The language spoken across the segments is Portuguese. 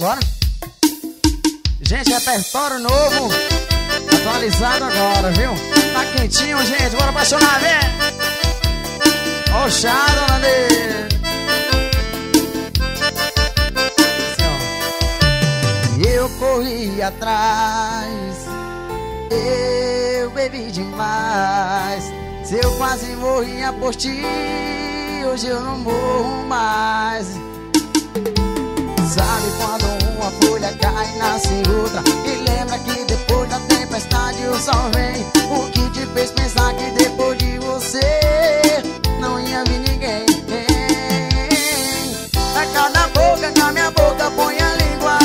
Bora. Gente, repertório novo, atualizado agora, viu? Tá quentinho, gente, bora apaixonar, vem! Ó o chá, dona Nê. Eu corri atrás, eu bebi demais. Se eu quase morria por ti, hoje eu não morro mais. Sabe quando uma folha cai e nasce outra, e lembra que depois da tempestade o sol vem. O que te fez pensar que depois de você não ia vir ninguém? A cada boca que a minha boca põe a língua,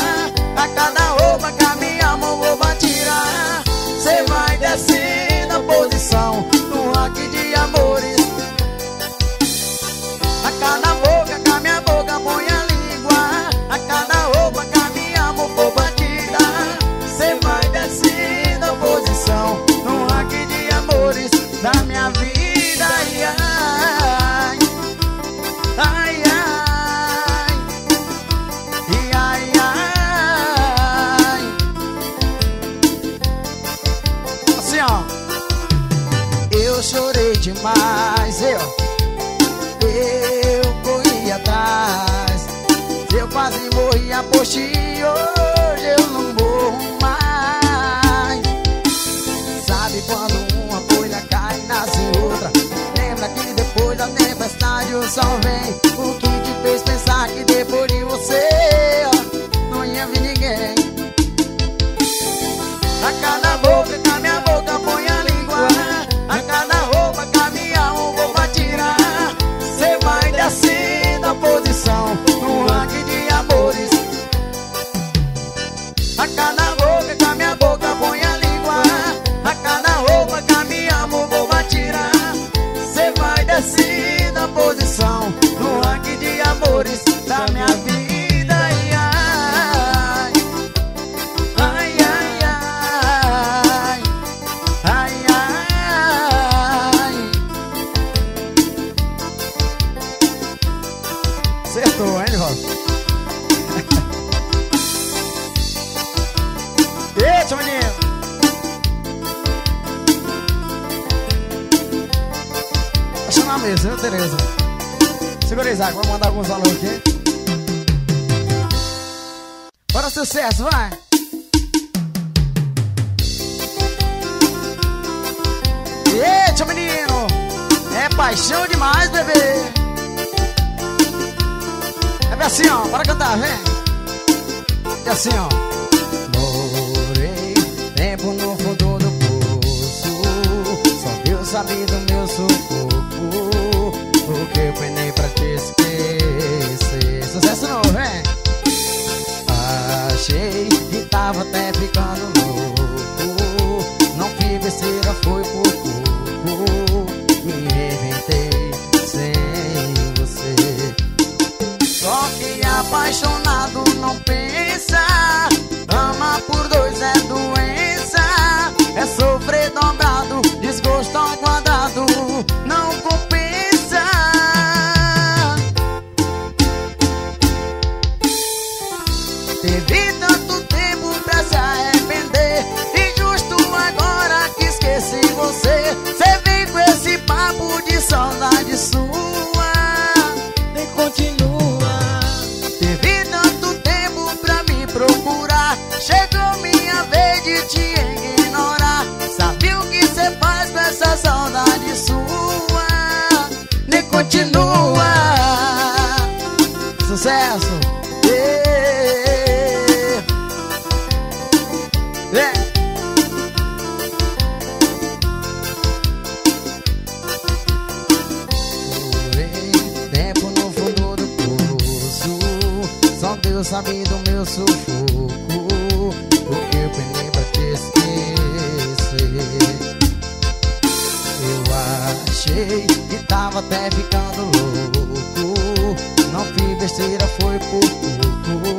a cada roupa que a minha mão vou tirar. Cê vai descer da posição do rock de amores. A cada boca que a minha boca põe a língua, a cada roupa que a minha mão for batida. Cê vai descer da posição no rock de amores da minha vida. Ai, ai, ai, ai, ai, ai. Assim, ó. Eu chorei demais, eu corri atrás. Eu quase morria por ti, hoje eu não morro mais. Sabe quando uma folha cai e nasce outra, lembra que depois da tempestade o sol vem. O que te fez pensar que depois de você não ia vir ninguém? A cada boca que a minha boca põe a língua, a cada roupa que a minha roupa vai tirar. Cê vai descer da posição no ranking de amores. A cada boca que a minha boca põe a língua, a cada roupa que a minha roupa vai tirar. Cê vai descer da posição no ranking de amores da minha vida. Beleza, Tereza. Segura, Isaac, vamos mandar alguns alunos aqui. Bora, sucesso, vai! Eita, menino! É paixão demais, bebê! É assim, ó, bora cantar, vem! É assim, ó. Morei tempo no fundo do poço, só Deus sabe do meu sufoco. Porque eu penei pra te esquecer. Sucesso novo, vem! Achei que tava até ficando louco, não fui besteira, foi por pouco. Me inventei sem você. Só que apaixonado não pensa, ama por dois é doença. É sofrer dobrado, desgosto ao quadrado, não compensa. Teve tanto tempo pra se arrepender, e justo agora que esqueci você. Cê vem com esse papo de saudade sua e continua. Teve tanto tempo pra me procurar, chegou minha vez de te ignorar. Sabe o que cê faz com essa saudade sua e continua. Sucesso! Deus sabe do meu sufoco, porque eu penei pra te esquecer. Eu achei que tava até ficando louco, não fiz besteira, foi por pouco.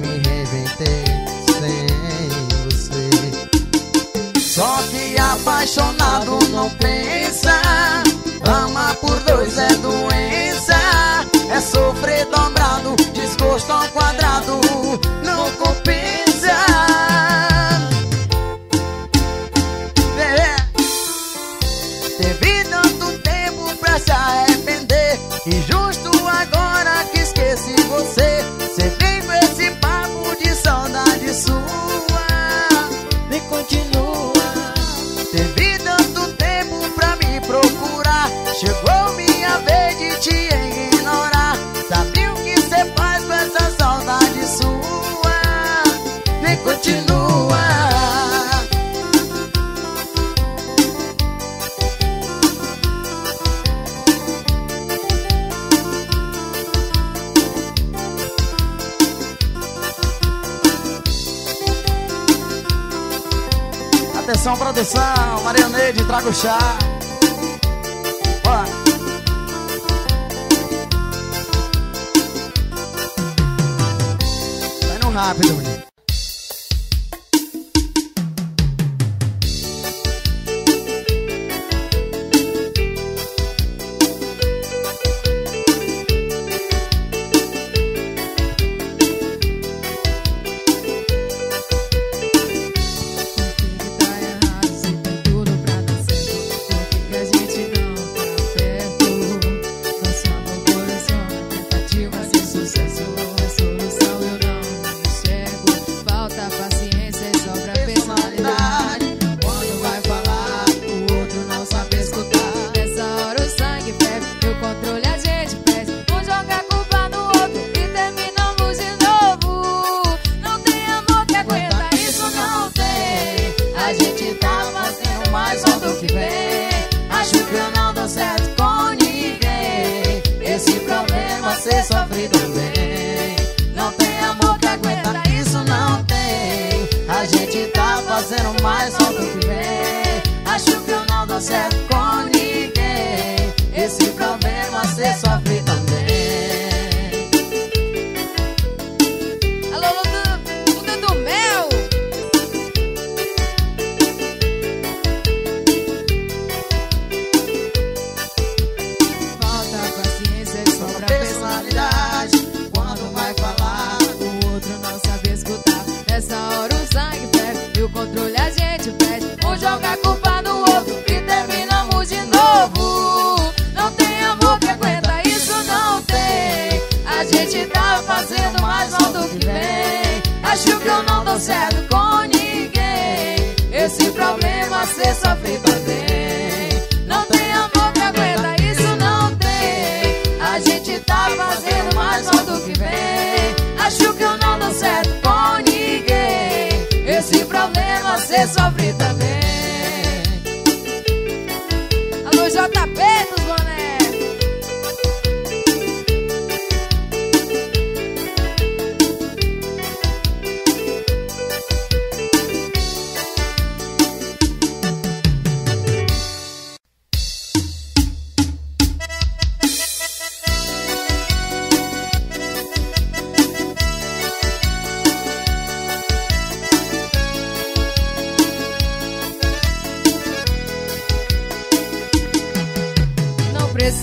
Me reventei sem você. Só que apaixonado não pensa, ama por dois é doença, é sofrer dobrado. desgosto ao quadrado não compensa. Teve tanto tempo pra se arrepender, e justo agora que esqueci você, você vem com esse papo de saudade sua e continua. Teve tanto tempo pra me procurar, chegou minha vez de te ignorar. Sabe o que você faz com essa saudade sua e continua. Atenção, produção, Marianeide, traga o chá. Bora. Vai no rápido, menino.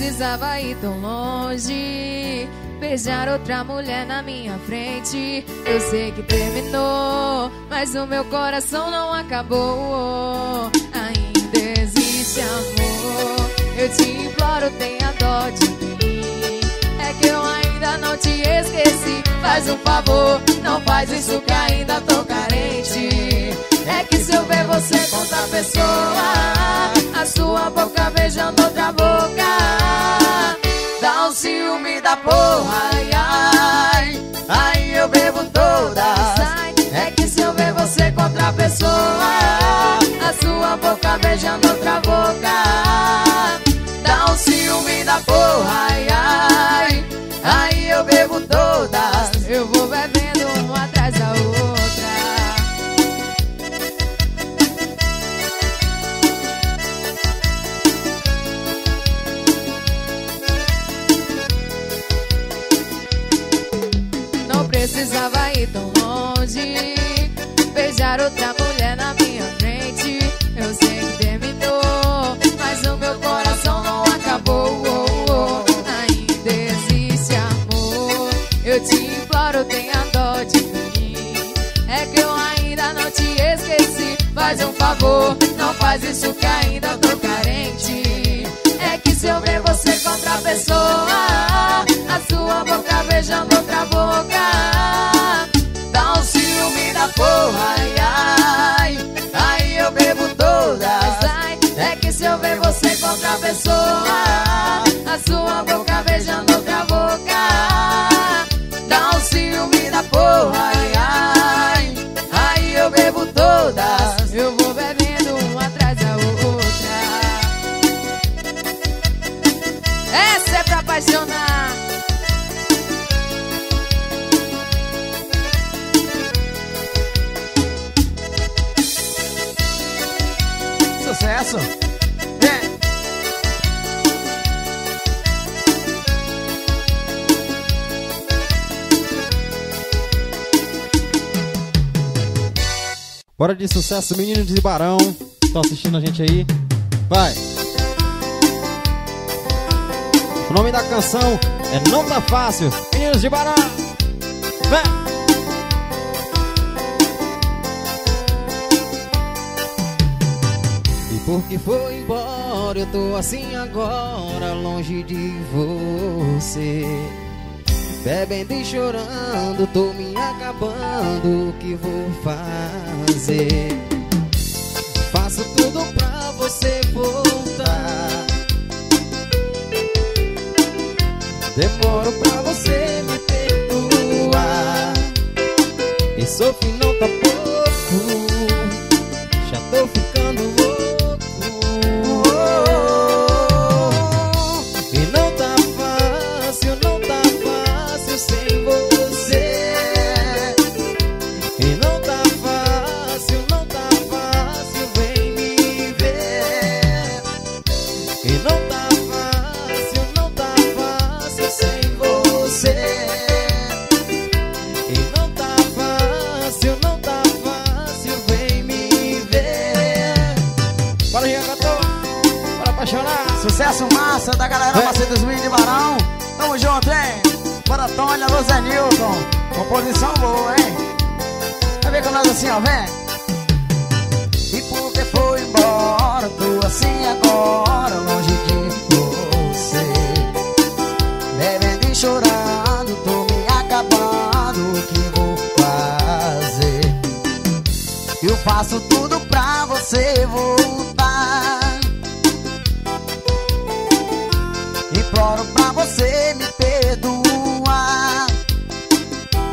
Precisava ir tão longe, beijar outra mulher na minha frente. Eu sei que terminou, mas o meu coração não acabou. Ainda existe amor, eu te imploro, tenha dó de mim. É que eu ainda não te esqueci, faz um favor, não faz isso que ainda tô carente. É que se eu ver você com outra pessoa, a sua boca beijando outra boca, dá um ciúme da porra, ai, ai, ai, eu bebo todas. É que se eu ver você com outra pessoa, a sua boca beijando outra boca, dá um ciúme da porra, ai, ai, ai, eu bebo todas. Eu vou bebendo uma atrás da outra. Precisava ir tão longe, beijar outra mulher na minha frente. Eu sei que terminou, mas o meu coração não acabou. Ainda existe amor, eu te favor, não faz isso que ainda tô carente. É que se eu ver você com outra pessoa, a sua boca beijando outra boca, dá um ciúme da porra, ai, ai. Aí eu bebo todas. É que se eu ver você com outra pessoa, a sua boca beijando outra boca, dá um ciúme da porra, ai, ai. Aí eu bebo todas. Eu vou bebendo uma atrás da outra. Essa é pra apaixonar. Sucesso. É. Bora de sucesso, meninos de Barão. Estão assistindo a gente aí? Vai. O nome da canção é Não Tá Fácil, meninos de Barão. Vai. Porque foi embora, eu tô assim agora, longe de você, bebendo e chorando, tô me acabando, o que vou fazer? Faço tudo pra você voltar, demoro pra você me perdoar, e sofri não tá pouco, já tô ficando louco. Sucesso massa da galera Macê dos Meninos de Barão. Tamo junto, hein? Bora, Tônia, Luzé Nilton. Composição boa, hein? Vai ver com nós assim, ó, vem. E porque foi embora, tô assim agora, longe de você, bebendo e chorando, tô me acabando, o que vou fazer? Eu faço tudo pra você voltar, imploro pra você me perdoar,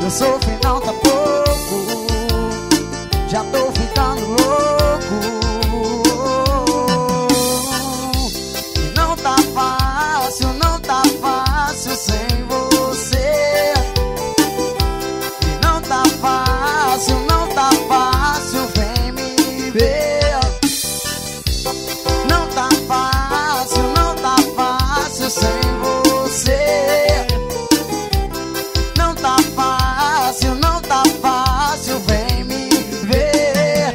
eu sofri não tá pouco, já tô ficando louco. E não tá fácil sem você. E não tá fácil, vem me ver. Sem você não tá fácil, vem me ver.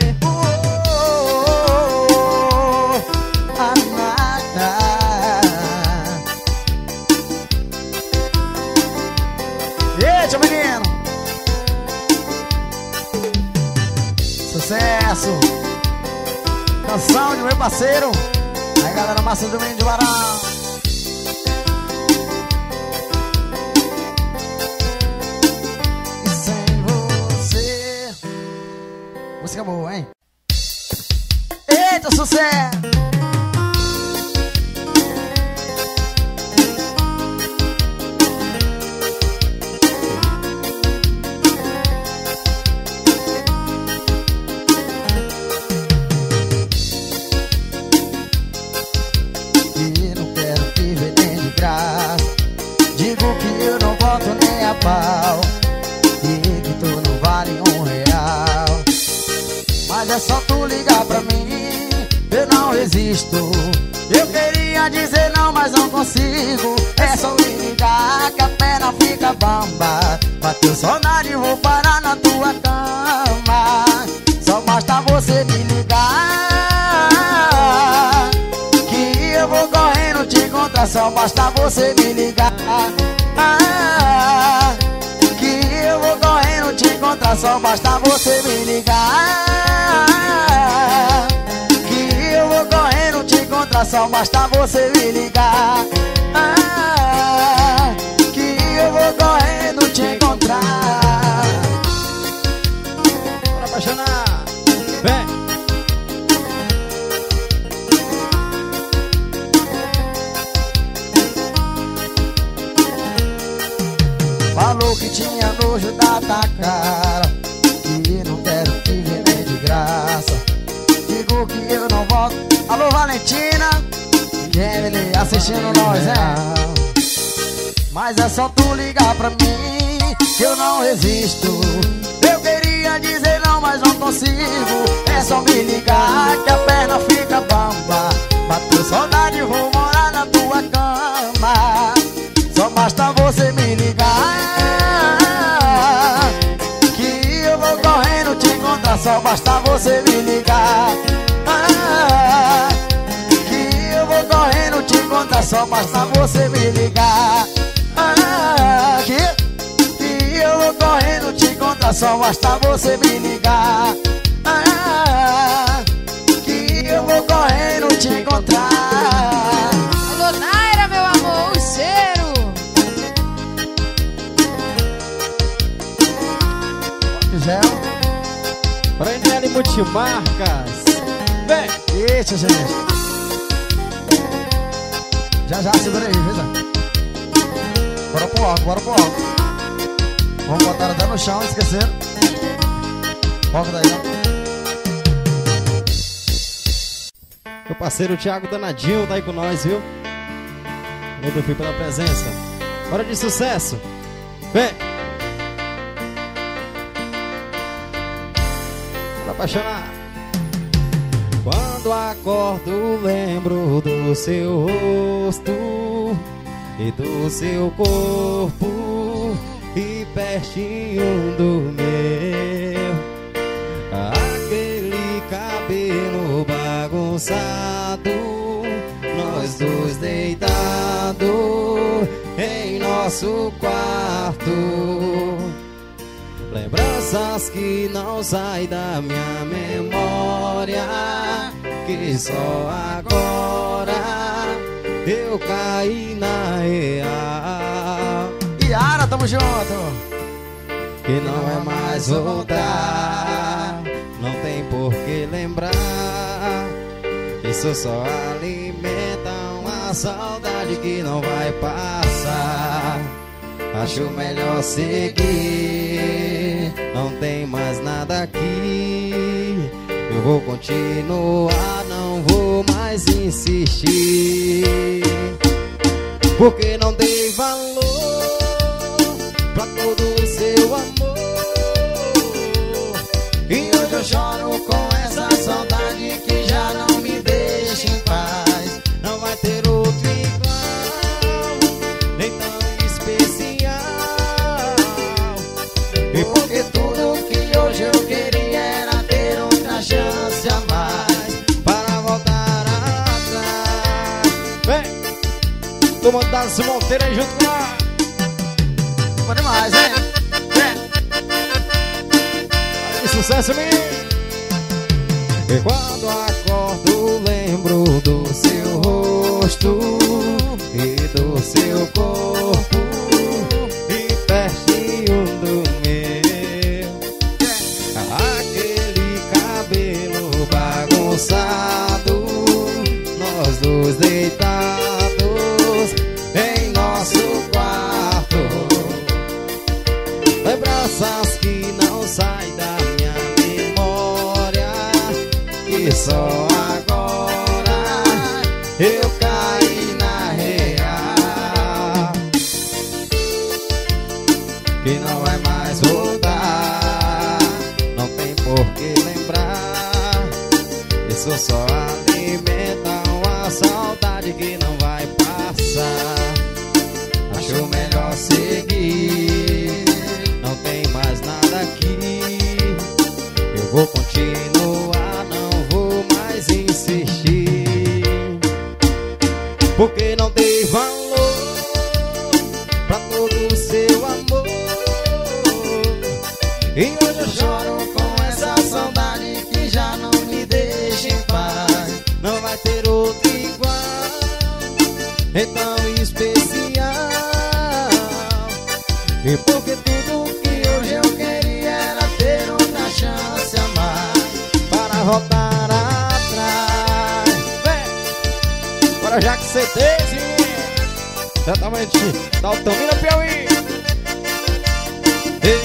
Amada. Eita, menino! Sucesso! Canção de meu parceiro, aí galera massa do Menino de Barão. Música boa, hein? Eita, sucesso! E não quero viver nem de graça, digo que eu não volto nem a pau, e que tu não vale um real. Mas é só tu ligar pra mim, eu não resisto. Eu queria dizer não, mas não consigo. É só ligar que a perna fica bamba. Bateu saudade, vou parar na tua cama. Só basta você me ligar que eu vou correndo te encontrar. Só basta você me ligar que eu vou correndo te encontrar. Só basta você me ligar coração, basta você me ligar, que eu vou correndo te encontrar. Bora apaixonar, vem. Falou que tinha nojo da tua cara, que não quero te ver nem de graça. Digo que eu não volto. Alô, Valentina, quem me assistindo nós é. Mas é só tu ligar pra mim, que eu não resisto. Eu queria dizer não, mas não consigo. É só me ligar que a perna fica bamba. Bateu saudade, vou morar na tua cama. Só basta você me ligar, que eu vou correndo te encontrar. Só basta você me ligar, que eu vou correndo te encontrar. Só basta você me ligar, que eu vou correndo te encontrar. Só basta você me ligar, que eu vou correndo te encontrar. Alô, Naira, meu amor, o cheiro. Prenele Multimarcas. Vem! Eita, gente! Já, já, segura aí, veja. Bora pro alto, bora pro alto. Vamos botar até no chão, não esquecendo. Volta daí, ó. Meu parceiro Thiago Danadinho tá aí com nós, viu? Muito fio pela presença. Hora de sucesso. Vem! Apaixonar. Quando acordo lembro do seu rosto e do seu corpo e pertinho do meu, aquele cabelo bagunçado, nós dois deitados em nosso quarto. Lembranças que não saem da minha memória, que só agora eu caí na real. Iara, tamo junto! Que não é mais voltar, não tem por que lembrar. Isso só alimenta uma saudade que não vai passar. Acho melhor seguir, não tem mais nada aqui. Eu vou continuar, não vou mais insistir. Porque não dei valor pra todo o seu amor. E hoje eu choro com essa saudade que já não me deixa em paz. Não vai ter outro igual, nem tão tomando Dálnas Monteiro aí junto com lá. Bom demais, hein? É. Sucesso, menino! E quando acordo lembro do seu rosto e do seu corpo e pertinho do meu, aquele cabelo bagunçado, nós dois deitados em nosso quarto. Lembranças que não saem da minha memória, que só agora eu caí na real. Que não vai mais voltar, não tem por que lembrar. Isso só alimenta uma saudade que não vai passar. Acho melhor seguir, não tem mais nada aqui. Eu vou continuar, não vou mais insistir. Porque não dei valor pra todo o seu amor. E hoje eu choro com essa saudade que já não me deixa em paz. Não vai ter outro igual. é tão especial. E porque tudo que hoje eu queria era ter uma chance a mais para voltar atrás. Vem, bora já que você tem, exatamente, da Altamira Piauí. Ei.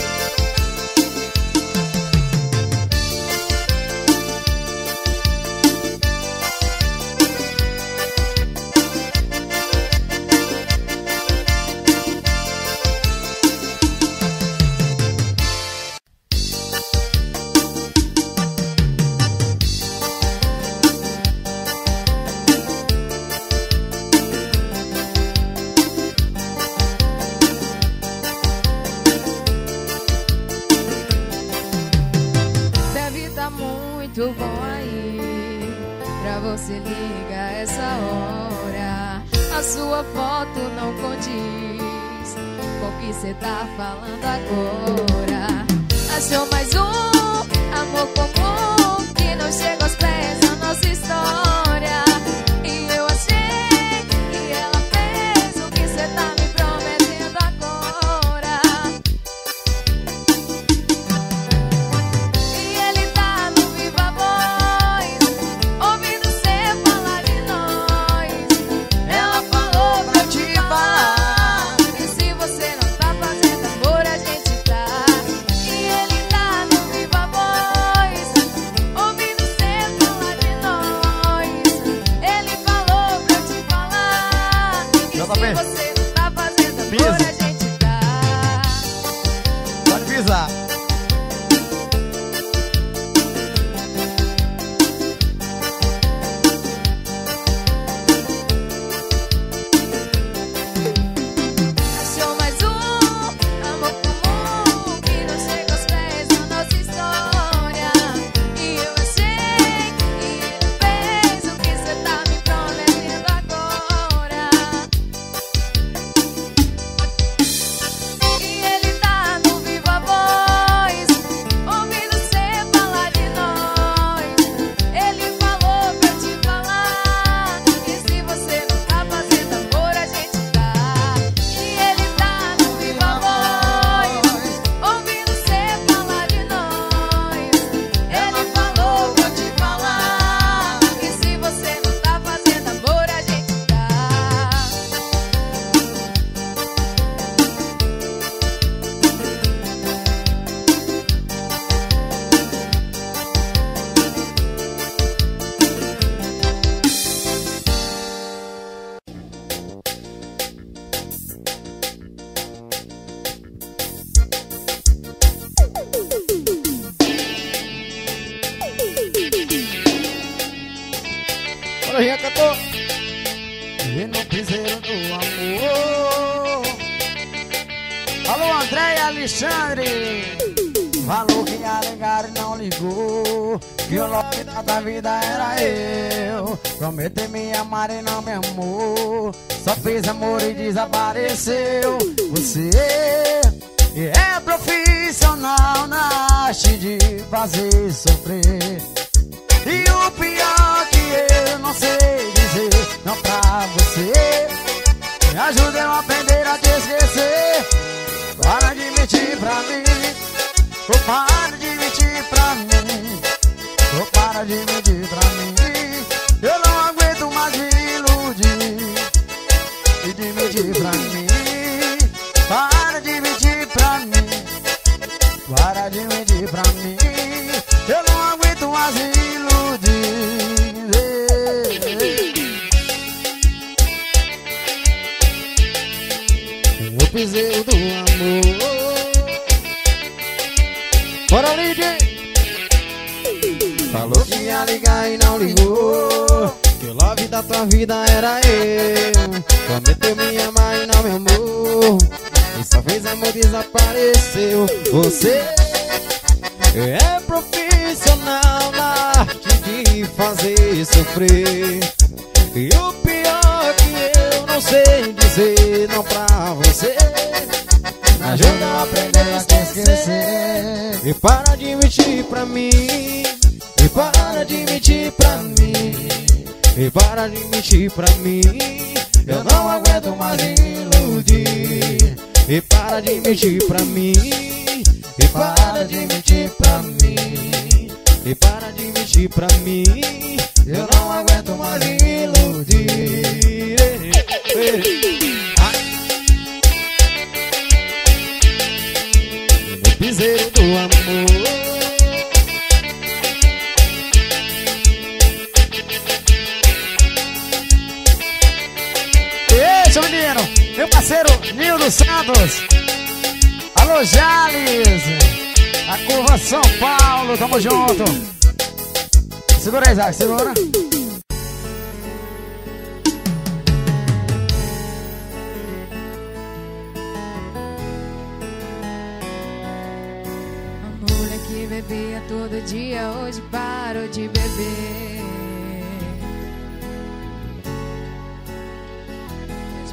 E para de mentir pra mim, Eu não aguento mais iludir. E para de mentir pra mim. E para de mentir pra mim. E para de mentir pra mim. Eu não aguento mais iludir. No piseiro do amor. Menino, meu parceiro Nildo Santos. Alô, Jales, a curva São Paulo, tamo junto. Segura aí, Isaac, segura. A mulher que bebia todo dia, hoje parou de beber.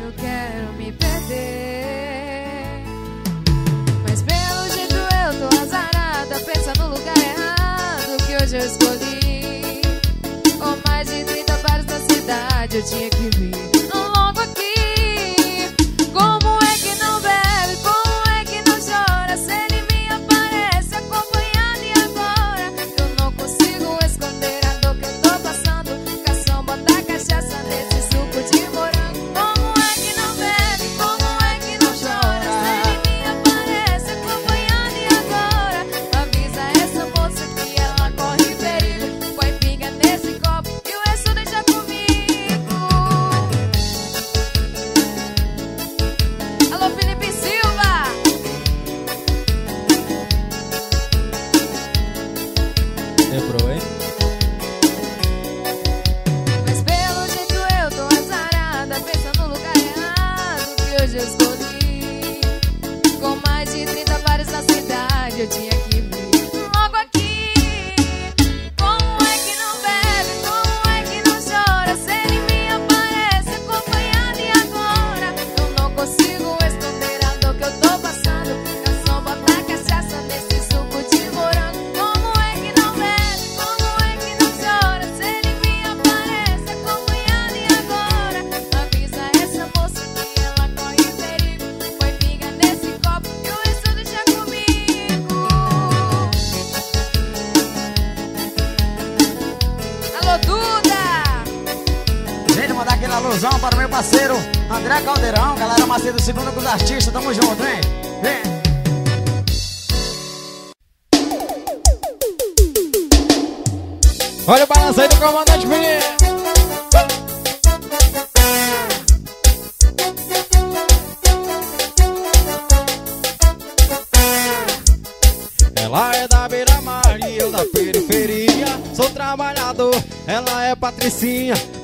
Eu quero me perder, mas pelo jeito eu tô azarada. Pensa no lugar errado que hoje eu escolhi. Ou mais de 30 bares da cidade eu tinha que vir. Não volto aqui. Como é que não bebe? Como é que não chora? Se ele me aparece acompanhado e agora eu não consigo esconder a dor que eu tô passando. Caçamba da cachaça nesse suco de morango.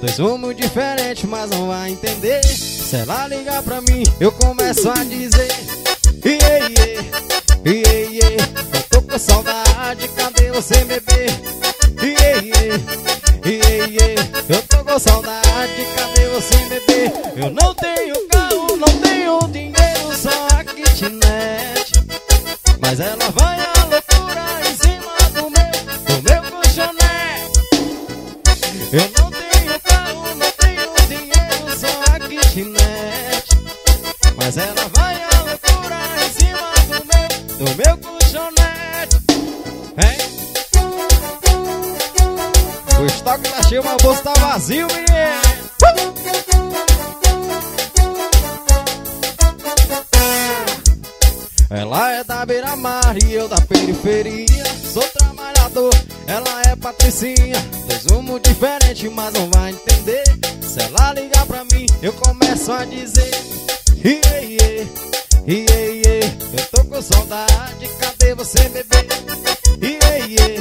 Dois rumos diferentes, mas não vai entender. Se ela ligar pra mim, eu começo a dizer iê, iê, iê, iê. Eu tô com saudade, cadê você, bebê? Iê, iê, iê, iê. Eu tô com saudade, cadê você, bebê? Eu não tenho carro, não tenho dinheiro, só a kitnet. Mas ela vai à loucura em cima do meu colchonete. Eu não mas ela vai à loucura em cima do meu colchonete, hein? O estoque tá cheio, mas o bolso tá vazio, menino. Ela é da beira-mar e eu da periferia. Sou trabalhador, ela é patricinha. Resumo diferente, mas não vai entender. Se ela ligar pra mim, eu começo a dizer iê, iê, iê, iê. Eu tô com saudade, cadê você, bebê? Iê, iê,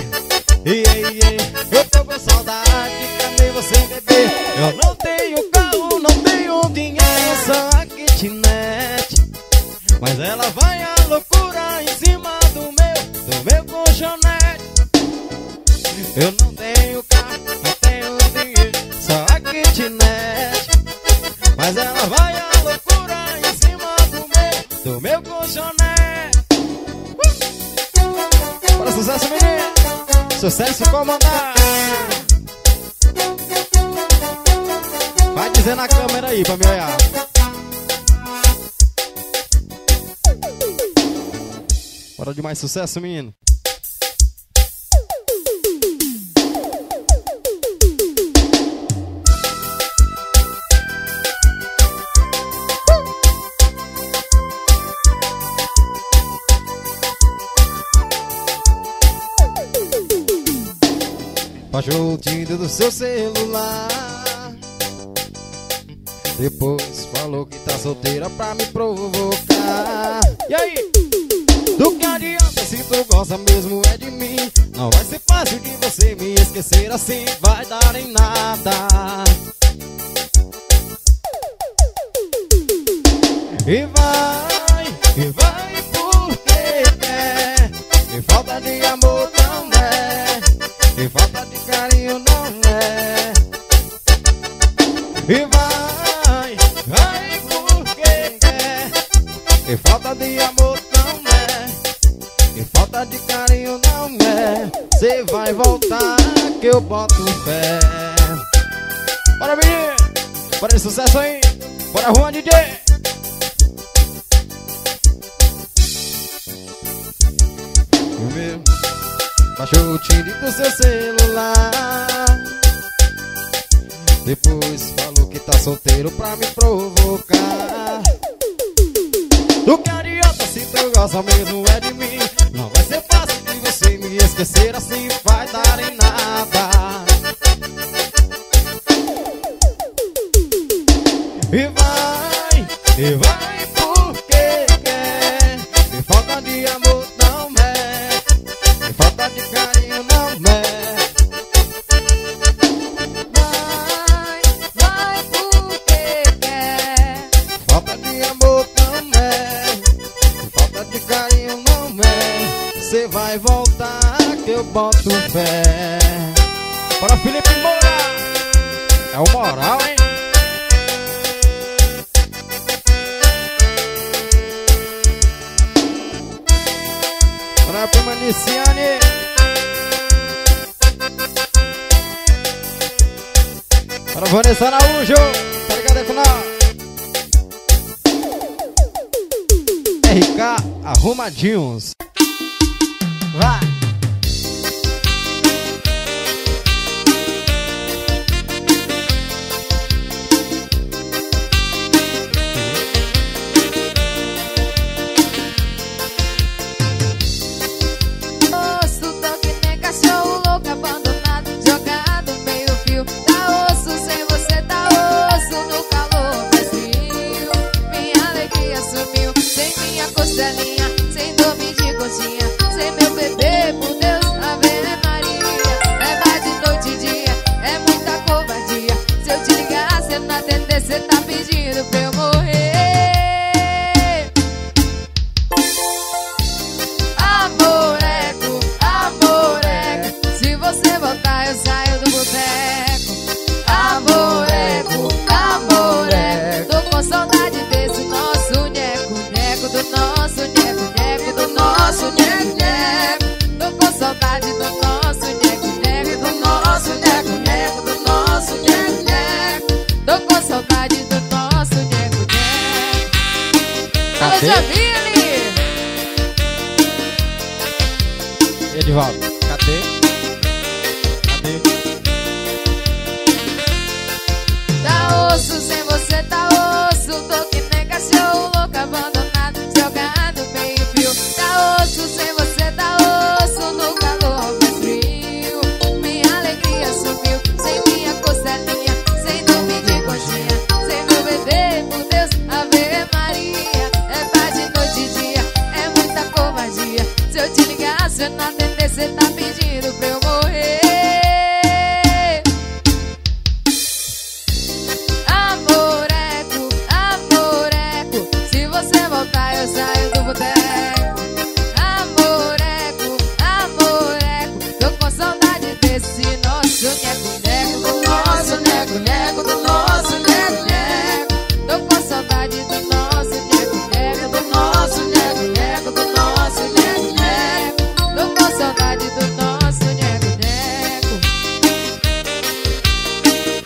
iê, iê. Eu tô com saudade, cadê você, bebê? Eu não tenho carro, não tenho dinheiro, só a kitnet. Mas ela vai à loucura em cima do meu colchonete. Eu não tenho carro, não tenho dinheiro, só a kitnet. Mas ela vai à loucura em cima do meu colchonete. Para sucesso, menino. Sucesso comandar. Vai quiser na câmera aí pra me olhar. Bora de mais sucesso, menino. Baixou o Tinder do seu celular, depois falou que tá solteira pra me provocar. E aí? Do que adianta se tu gosta mesmo é de mim? Não vai ser fácil de você me esquecer assim, vai dar em nada. E vai porque quer. E falta de amor não é, e falta de carinho não é. E vai porque quer. E falta de amor não é, e falta de carinho não é. Cê vai voltar que eu boto fé. Bora, menino! Bora de sucesso aí! Bora, Juan DJ! Baixou o Tinder do seu celular, depois falou que tá solteiro pra me provocar. Do que adianta se tu gosta mesmo é de mim? Não vai ser fácil de você me esquecer assim, vai dar em nada. E vai porque quer, e falta de amor não é, e falta de carinho não é. Vai porque quer, falta de amor não é, falta de carinho não é. Cê vai voltar que eu boto fé. Bora, Felipe Moura! É o moral, hein? Bora pra Maniciane. Bora, Vanessa Araújo. Tá ligado aí com nós? RK Arrumadinhos. Vai.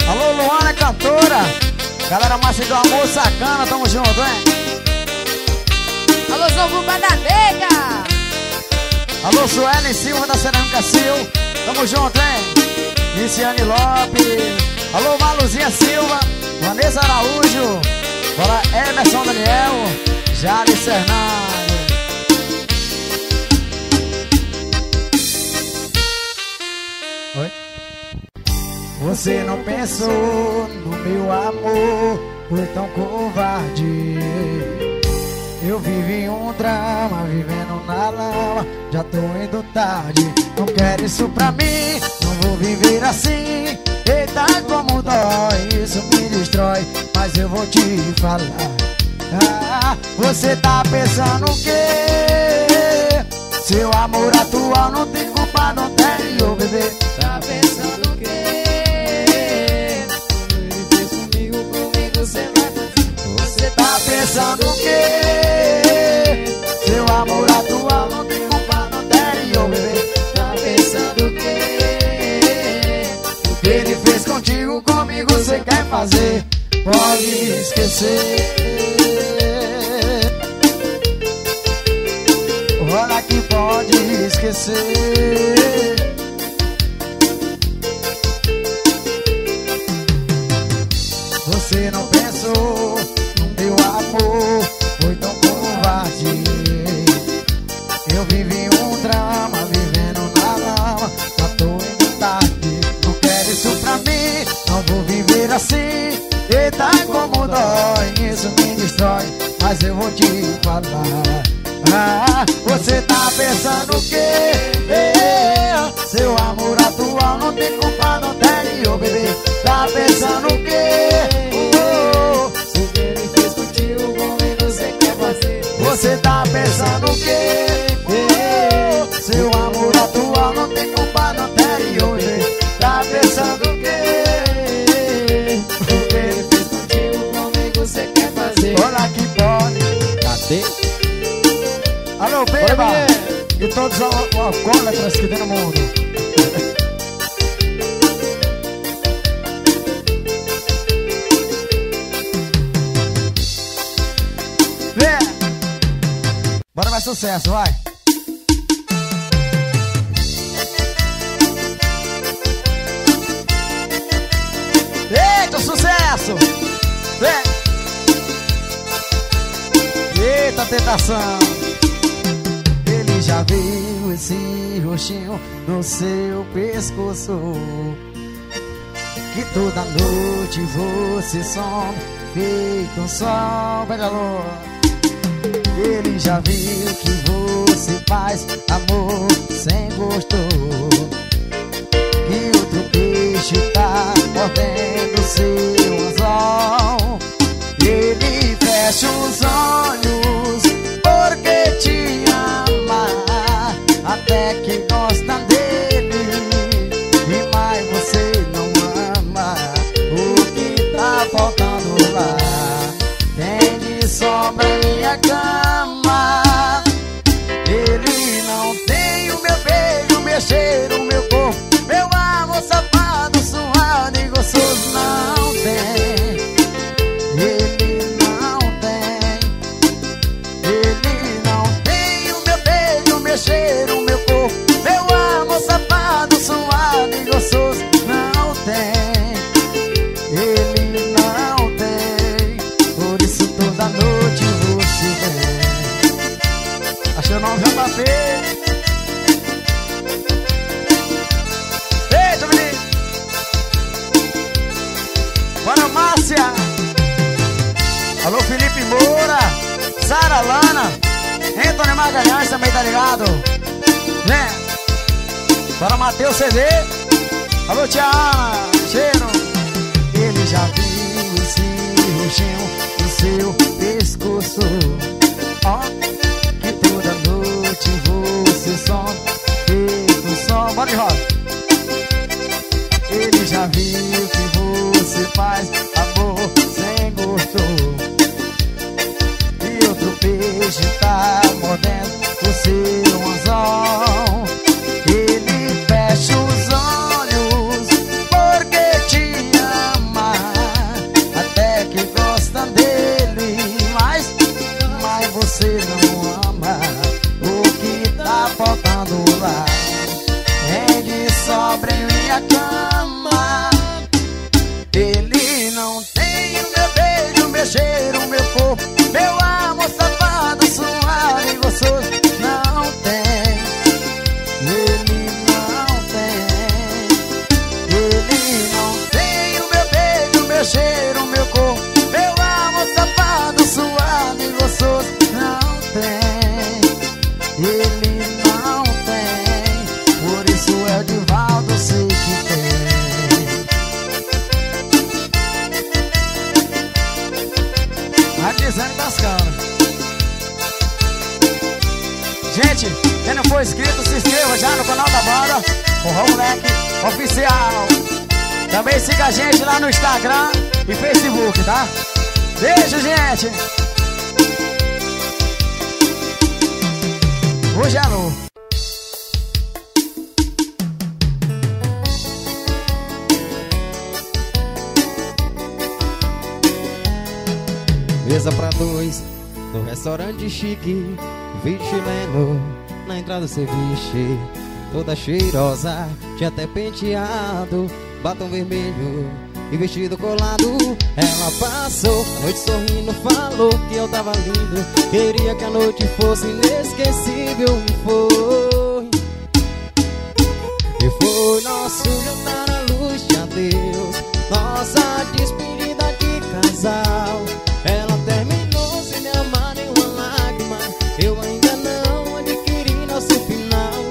Alô, Luana, cantora! Galera, Márcio do Amor, Sacana, tamo junto, hein? Alô, Zombo Bananeira. Alô, Suelen Silva da Cerâmica Sil, tamo junto, hein? Luciane Lopes. Alô, Maluzinha Silva, Vanessa Araújo. Bora, Emerson Daniel, Jari Fernandes. Você não pensou no meu amor, foi tão covarde. Eu vivi um drama, vivendo na lama, já tô indo tarde. Não quero isso pra mim, não vou viver assim. Eita, como dói, isso me destrói, mas eu vou te falar. Ah, você tá pensando o quê? Seu amor atual não tem culpa, não tem, ô bebê. Tá pensando o quê? Pensando o que? Seu amor atual não tem culpa, não tem, ô bebê. Tá pensando o que? O que ele fez contigo, comigo, você quer fazer? Pode esquecer. Olha que pode esquecer. Você não pensou. Foi tão covarde. Eu vivi um drama, vivendo na lama, já tô indo tarde. Não quero isso pra mim, não vou viver assim. Eita, como dói, isso me destrói, mas eu vou te falar. Ah, você tá pensando o quê? Seu amor atual não tem culpa, não tem, ô bebê. Tá pensando o quê? Você tá pensando o quê? Seu amor atual não tem culpa, não tem hoje. Tá pensando o quê? O que ele fez contigo, comigo, você quer fazer? Olha que pode. Cadê? Alô, beba! E todos os alcoólatras que tem no mundo. Vem! Bora mais sucesso, vai! Eita, sucesso! Vem! Eita, tentação! Ele já viu esse roxinho no seu pescoço, que toda noite você some feito um sol, velha lua. Ele já viu que você faz amor sem gosto, que outro peixe tá mordendo seu anzol. Ele fecha os olhos porque te ama, até que gosta dele e mais você não ama. O que tá faltando lá tem de sobra minha cama. Cheiro, meu corpo, meu amor safado, suado e gostoso. Não tem, ele não tem. Ele não tem o meu beijo, meu cheiro, meu corpo, meu amor safado, suado e gostoso. Não tem, ele não tem. Por isso toda noite você vem. Achei o nome já bater. Alô, Felipe Moura, Sara Lana, Antônio Magalhães também, tá ligado? Né? Para Matheus CD. Alô, Tiana, cheiro. Ele já viu esse roxinho no seu pescoço, ó, que toda noite você só feito o sol. Bora de roda. Ele já viu que você faz amor sem gosto, e outro peixe tá mordendo o seu anzol. Ele fecha os olhos porque te ama, até que for inscrito, se inscreva já no canal da banda, Forró Moleque Oficial. Também siga a gente lá no Instagram e Facebook, tá? Beijo, gente! Hoje é novo. Mesa pra dois, no restaurante chique, 20 menu, na entrada ceviche, toda cheirosa, tinha até penteado, batom vermelho e vestido colado. Ela passou a noite sorrindo, falou que eu tava lindo, queria que a noite fosse inesquecível. E foi nosso jantar à luz de adeus, nossa despedida de casal. Ela terminou sem me amar nenhuma lágrima, eu ainda não adquiri nosso final.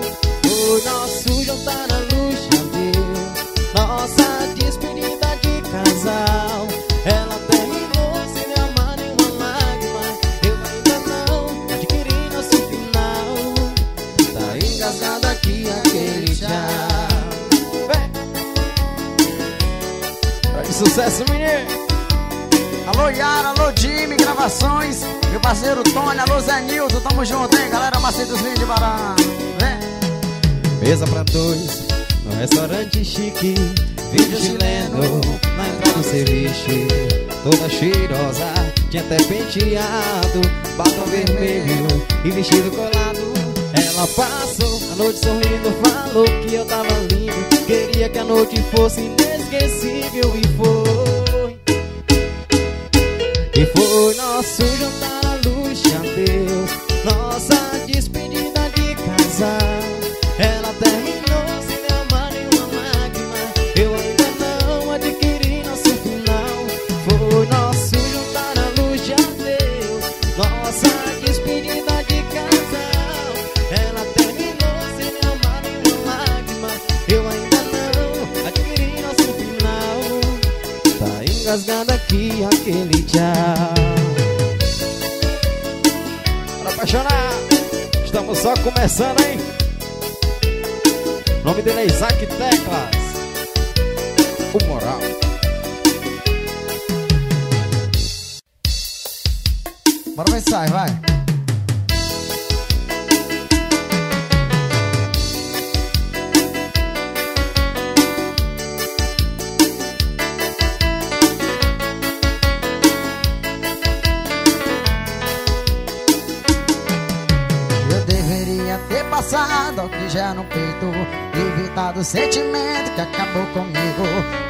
Foi nosso jantar à luz de adeus, nossa despedida de casal. Ela terminou sem me amar nenhuma lágrima, eu ainda não adquiri nosso final. Tá engasgado aqui aquele tchau. Vem! Pra que sucesso, menino! Alô Yara, alô Jimmy, gravações. Meu parceiro Tony, alô Zé Nildo. Tamo junto, hein, galera, Macei dos Vinhos de Bará, né? Mesa pra dois, no restaurante chique, vídeo chileno, na entrada do ceviche, toda cheirosa, tinha até penteado, batom vermelho e vestido colado. Ela passou a noite sorrindo, falou que eu tava lindo, queria que a noite fosse inesquecível. E foi nosso jantar à luz de adeus, nossa despedida de casal. Ela terminou sem derramar nenhuma lágrima, eu ainda não adquiri nosso final. Foi nosso jantar à luz de adeus, nossa despedida de casal. Ela terminou sem derramar nenhuma lágrima, eu ainda não adquiri nosso final. Tá engasgado aqui aquele tchau. Estamos só começando, hein? O nome dele é Isaac Teclas, o Moral. Bora pensar, vai. Passado que já no peito, evitado o sentimento que acabou comigo.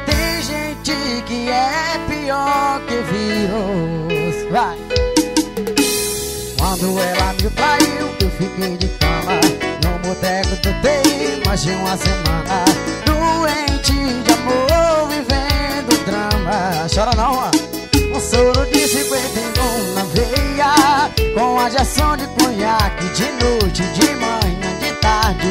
Tem gente que é pior que vírus. Vai. Quando ela me traiu, eu fiquei de cama no boteco do TI, mais de uma semana, doente de amor, vivendo drama. Chora não, ó. Um soro de 51 na veia, com a injeção de conhaque, de noite, de manhã, de tarde.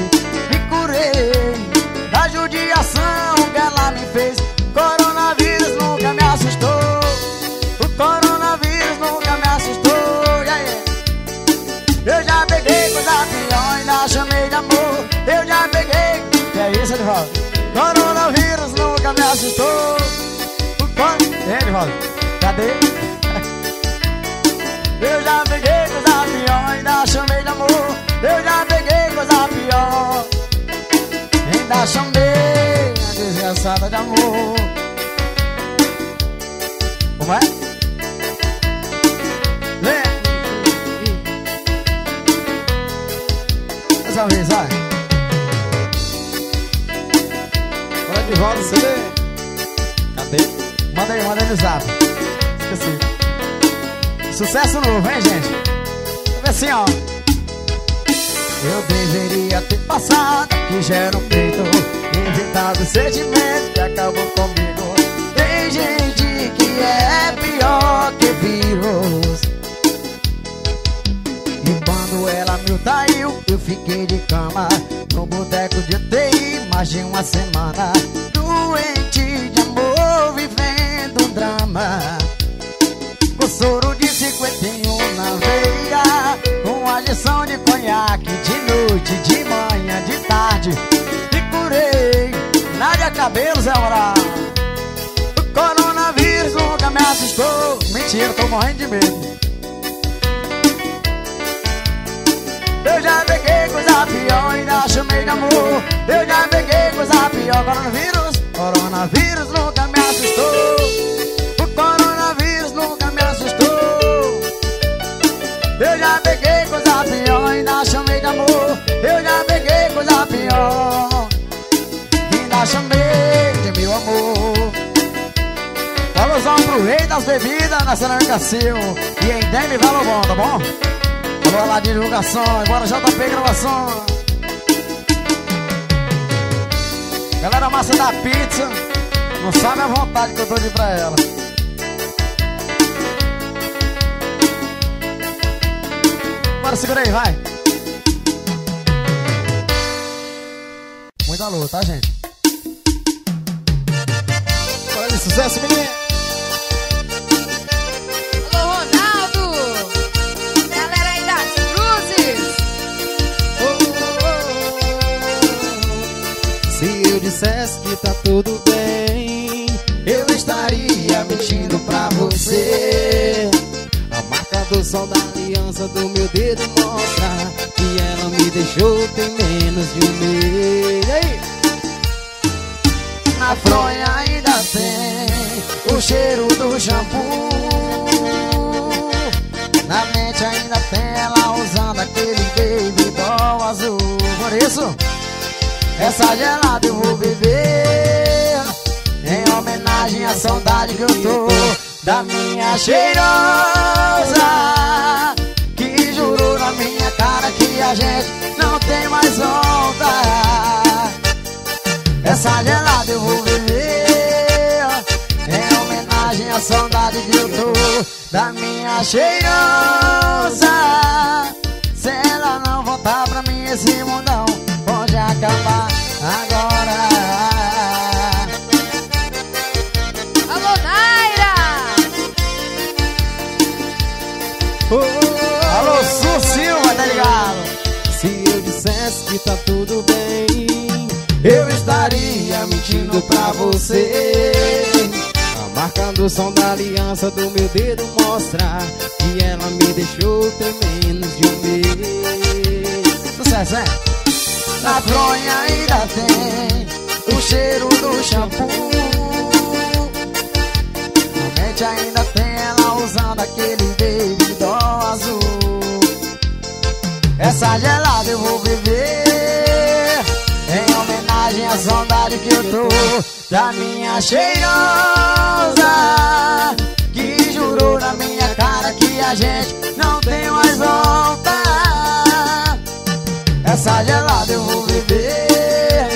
Me curei da judiação que ela me fez. O coronavírus nunca me assustou, o coronavírus nunca me assustou, yeah, yeah. Eu já peguei coisa pior, ainda chamei de amor. Eu já peguei, que é isso, Edivaldo? Coronavírus nunca me assustou, o coronavírus, Edivaldo. Cadê? Eu já peguei coisa pior, ainda chamei de amor. Eu já peguei coisa pior, ainda chamei a desgraçada de amor. Como é? Vem! Essa vez, vai! Bora de volta, você vê? Cadê? Manda aí no zap. Sucesso novo, hein, gente? Vê assim, ó. Eu deveria ter passado que gera um peito, evitado o sentimento que acabou comigo. Tem gente que é pior que vírus. E quando ela me traiu, eu fiquei de cama no boteco de UTI, mais de uma semana, doente de amor, vivendo um drama. O soro de 51 na veia, com a injeção de conhaque, de noite, de manhã. tarde te curei, na área cabelo é hora. O coronavírus nunca me assustou. Mentira, tô morrendo de medo. Eu já peguei coisa pior, ainda chamei de amor. Eu já peguei coisa pior, coronavírus. Coronavírus nunca me assustou. O coronavírus nunca me assustou. Eu já peguei coisa pior, ainda chamei de amor. Eu já peguei coisa pior, ainda chamei de meu amor. Vamos lá pro rei das bebidas na Cerâmica Sil. E em 10 me vai louvando, tá bom? Bora lá, divulgação, agora JP gravação. Galera massa da pizza, não sabe a vontade que eu tô de pra ela. Bora, segura aí, vai. Muita lua, tá, gente? Bora de sucesso, menino. Se eu dissesse que tá tudo bem, eu estaria mentindo pra você. A marca do sol da aliança do meu dedo mostra que ela me deixou tem menos de um mês. Na fronha ainda tem o cheiro do shampoo. Na mente ainda tem ela usando aquele baby doll azul. Por isso essa gelada eu vou beber em homenagem à saudade que eu tô da minha cheirosa, que jurou na minha cara que a gente não tem mais volta. Essa gelada eu vou beber em homenagem à saudade que eu tô da minha cheirosa. Se ela não voltar pra mim esse mundão pode acabar agora. Alô, Naira! Alô, Sucilva, tá ligado? Se eu dissesse que tá tudo bem, eu estaria mentindo pra você. A marca do som da aliança do meu dedo mostra que ela me deixou ter menos de um mês. Sucesso, é? Na fronha ainda tem o cheiro do shampoo. Na mente ainda tem ela usando aquele baby doll azul. Essa gelada eu vou beber em homenagem à saudade que eu tô da minha cheirosa, que jurou na minha cara que a gente não tem mais volta. Essa gelada eu vou beber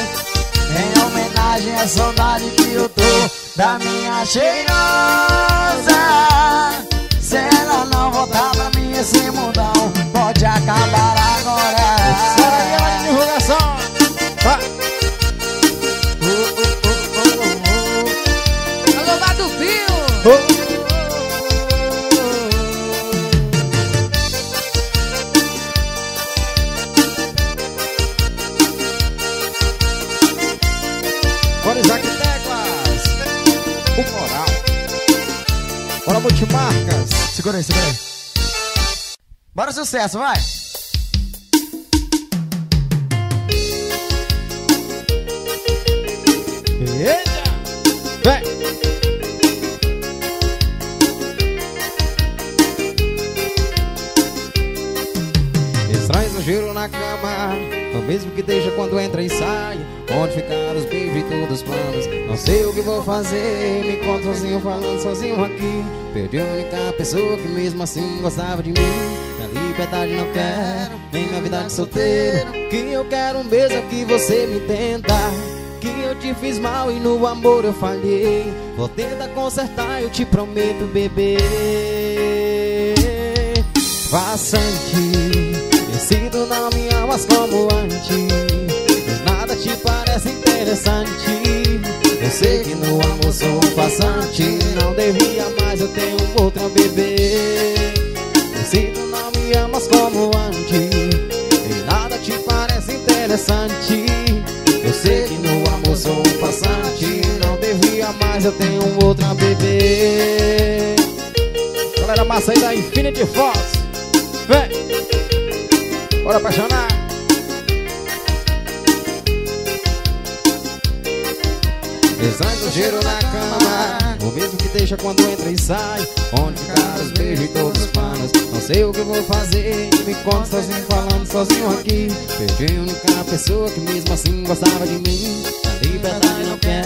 em homenagem à saudade que eu tô da minha cheirosa. Se ela não voltar pra mim esse mundão pode acabar agora. Será que é divulgação? Alô, Louvado Fio! Isaac Teclas, o moral. Bora, multimarcas. Segura aí, segura aí. Bora, sucesso, vai. Eita, vem. Estranho exagero na cama, o mesmo que deixa quando entra e sai. Onde ficaram os beijos e todos os planos? Não sei o que vou fazer, me encontro sozinho falando sozinho aqui. Perdi a única pessoa que mesmo assim gostava de mim. Minha liberdade não quero, nem minha vida de solteiro. Que eu quero um beijo que você me tenta. Que eu te fiz mal e no amor eu falhei. Vou tentar consertar, eu te prometo, bebê. Faça em ti, sinto não me amas como antes. Nada te parece interessante. Eu sei que no amor sou um passante. Não devia, mas eu tenho outra, bebê. Sinto não me amas como antes. Nada te parece interessante. Sei que meu amor sou um passante, não devia mais, eu tenho outra bebê. Galera massa aí da Infinity Fox, vem, bora apaixonar. Exagero na cama, o mesmo que deixa quando entra e sai. Onde ficaram os beijos e todos os panos? Não sei o que eu vou fazer, me encontro sozinho falando sozinho aqui. Perdi a única pessoa que mesmo assim gostava de mim. A liberdade não quer,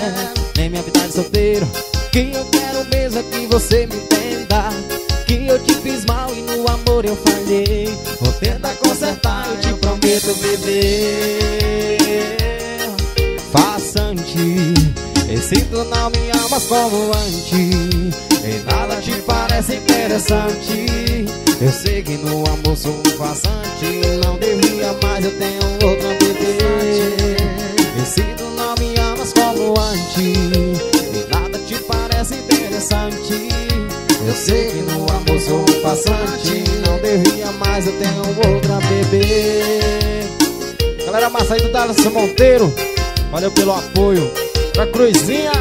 nem minha vida de solteiro. O que eu quero mesmo é que você me entenda, que eu te fiz mal e no amor eu falhei. Vou tentar consertar, eu te prometo, bebê. Façante, esse tu não me amas como antes, e nada te parece interessante. Eu sei que no amor sou um farsante, não devia mais, eu tenho outra bebê. Esse tu não me amas como antes, e nada te parece interessante. Eu sei que no amor sou um farsante, não devia mais, eu tenho outra bebê. Galera massa aí do Dálnas Monteiro, valeu pelo apoio, pra Cruzinha.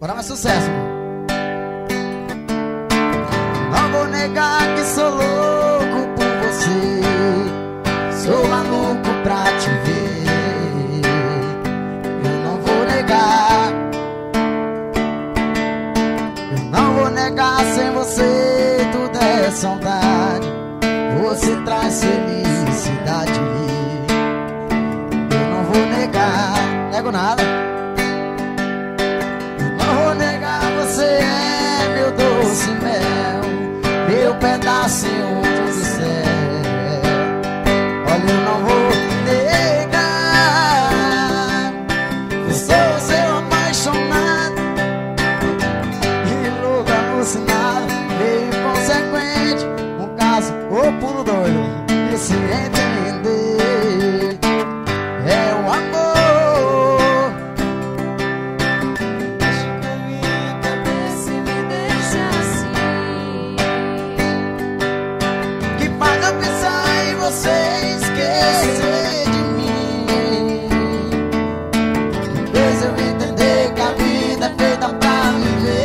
Bora mais sucesso. Não vou negar que sou louco por você, sou maluco pra te ver. Eu não vou negar, sem você tudo é saudade, você traz felicidade. Eu não vou negar, nego nada. Eu não vou negar, você é meu doce mel, meu pedacinho do céu. Olha, eu não vou negar, eu sou seu apaixonado. Ô pulo doido, e se entender é o amor. Acho que a minha cabeça me deixa assim, que faz eu pensar em você e esquecer de mim. Que fez eu entender que a vida é feita pra viver.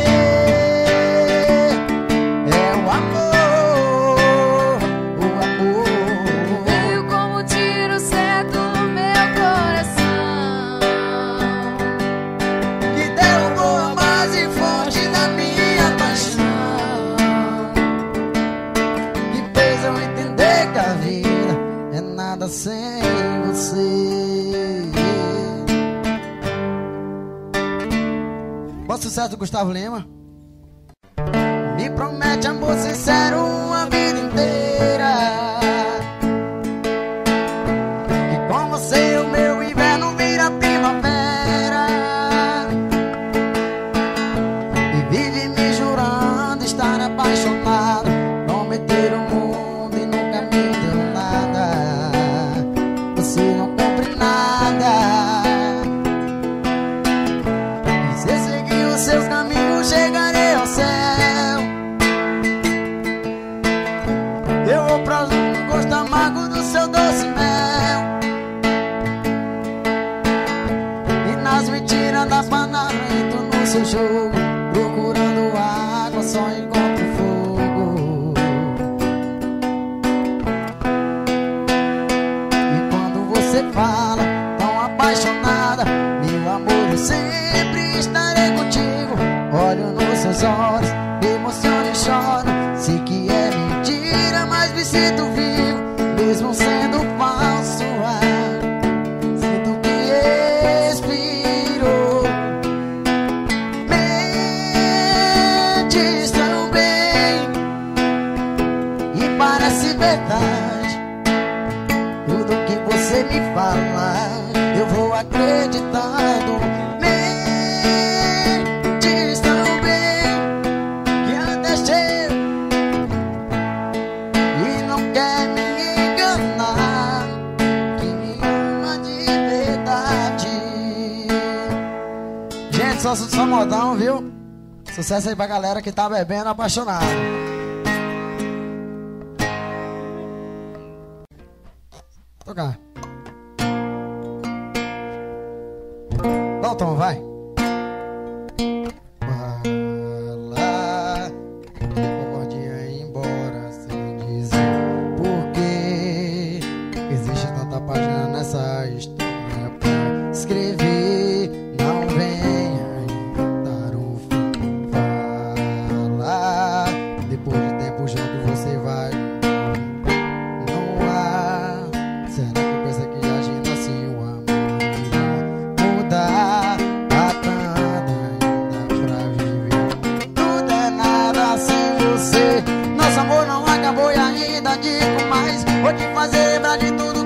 Sem você. Bom sucesso do Gustavo Lima. Me promete amor sincero a vida inteira, que com você o meu inverno vira primavera. E vive me jurando estar apaixonado, prometer o mundo e nunca me deu nada. Você não compre nada, se seguir os seus caminhos chegarei ao céu. Eu vou pra um gosto amargo do seu doce mel, e nas mentiras das panamento no seu jogo. Procurando água só encontro fogo, fala tão apaixonada. Meu amor, eu sempre estarei contigo. Olho nos seus olhos, me emociono e choro. Sei que é mentira, mas me sinto vivo, mesmo sendo falso. Sinto que expiro. Mentes tão bem e parece verdade. Você me fala, eu vou acreditando. Me diz tão bem não, viu? Sucesso aí pra galera que tá bebendo apaixonado. Tocar. Dá o tom, vai. Vou te fazer lembrar de tudo.